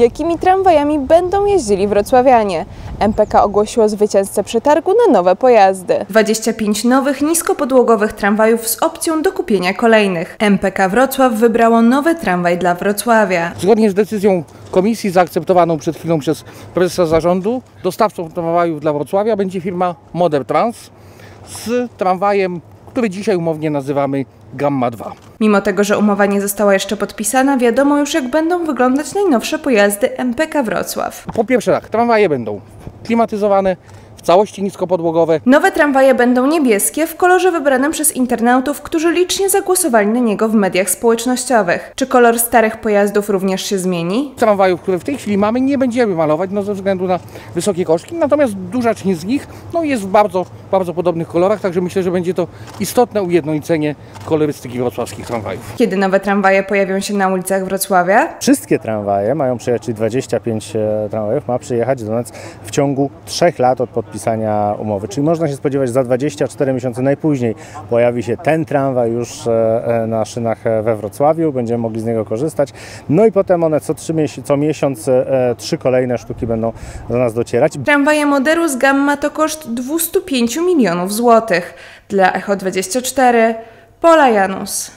Jakimi tramwajami będą jeździli wrocławianie? MPK ogłosiło zwycięzcę przetargu na nowe pojazdy. 25 nowych, niskopodłogowych tramwajów z opcją do kupienia kolejnych. MPK Wrocław wybrało nowy tramwaj dla Wrocławia. Zgodnie z decyzją komisji zaakceptowaną przed chwilą przez prezesa zarządu, dostawcą tramwajów dla Wrocławia będzie firma Modertrans z tramwajem, który dzisiaj umownie nazywamy Gamma 2. Mimo tego, że umowa nie została jeszcze podpisana, wiadomo już, jak będą wyglądać najnowsze pojazdy MPK Wrocław. Po pierwsze tak, tramwaje będą klimatyzowane, w całości niskopodłogowe. Nowe tramwaje będą niebieskie, w kolorze wybranym przez internautów, którzy licznie zagłosowali na niego w mediach społecznościowych. Czy kolor starych pojazdów również się zmieni? Tramwajów, które w tej chwili mamy, nie będziemy malować ze względu na wysokie koszty, natomiast duża część z nich jest w bardzo podobnych kolorach, także myślę, że będzie to istotne ujednolicenie kolorystyki wrocławskich tramwajów. Kiedy nowe tramwaje pojawią się na ulicach Wrocławia? Wszystkie tramwaje mają przyjechać, czyli 25 tramwajów ma przyjechać do nas w ciągu 3 lat od podpisania umowy, czyli można się spodziewać, za 24 miesiące najpóźniej pojawi się ten tramwaj już na szynach we Wrocławiu, będziemy mogli z niego korzystać, no i potem one co miesiąc 3 kolejne sztuki będą do nas docierać. Tramwaje Moderus Gamma to koszt 205 milionów złotych. Dla Echo24, Pola Janus.